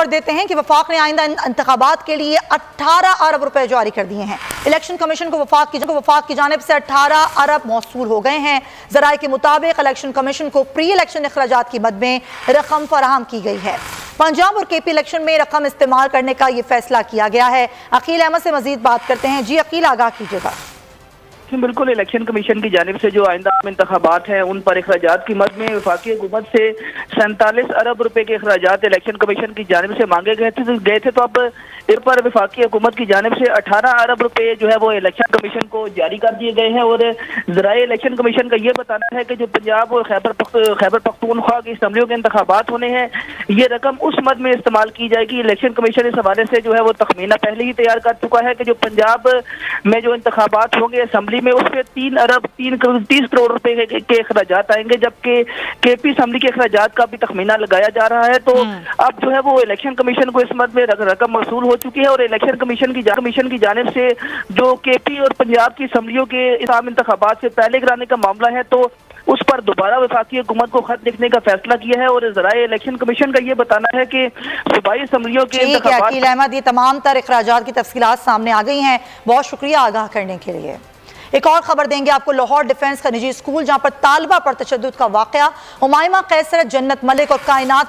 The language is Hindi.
खबर देते हैं कि वफाक ने आइंदा इंतखाबात के लिए 18 अरब रुपए जारी कर दिए हैं। इलेक्शन कमीशन को वफाक की जानिब से 18 अरब मौसूल हो गए हैं। जराये के मुताबिक इलेक्शन कमीशन को प्री इलेक्शन अखराजात की मद में रकम फराहम की गई है। पंजाब और केपी इलेक्शन में रकम इस्तेमाल करने का ये फैसला किया गया है। अकील अहमद से मजीद बात करते हैं। जी अकील, आगाह कीजिएगा। बिल्कुल, इलेक्शन कमीशन की जानिब से जो आइंदा इंतखाबात हैं उन पर अखराजात की मद में वफाकी हुकूमत से 47 अरब रुपए के अखराजात इलेक्शन कमीशन की जानिब से मांगे गए थे तो अब इस पर वफाकी हुकूमत की जानिब से 18 अरब रुपए जो है वो इलेक्शन कमीशन को जारी कर दिए गए हैं। और जराए इलेक्शन कमीशन का ये बताना है कि जो पंजाब और खैबर पख्तूनख्वा की असम्बलियों के इंतखाबात होने हैं ये रकम उस मद में इस्तेमाल की जाएगी। इलेक्शन कमीशन इस हवाले से जो है वो तखमीना पहले ही तैयार कर चुका है कि जो पंजाब में जो इंतखाबात होंगे असम्बली में उसके 3 अरब 30 करोड़ रुपए के अखराजात आएंगे, जबकि केपी असेंबली के अखराजात का भी तखमीना लगाया जा रहा है। तो अब जो है वो इलेक्शन कमीशन को इस मद में रकम मसूल हो चुकी है और इलेक्शन कमीशन की जानिब से जो केपी और पंजाब की असेंबलियों के आम इंतखाबात से पहले कराने का मामला है तो उस पर दोबारा वफाकी हुकूमत को खत लिखने का फैसला किया है। और जराए इलेक्शन कमीशन का ये बताना है कि सूबाई असेंबलियों के अकील अहमद, ये तमाम तर अखराजात की तफसीलात सामने आ गई हैं। बहुत शुक्रिया आगाह करने के लिए। एक और खबर देंगे आपको। लाहौर डिफेंस का निजी स्कूल जहां पर तालबा पर तशद्दुद का वाकया, हुमायमा कैसरत, जन्नत मलिक और कायनात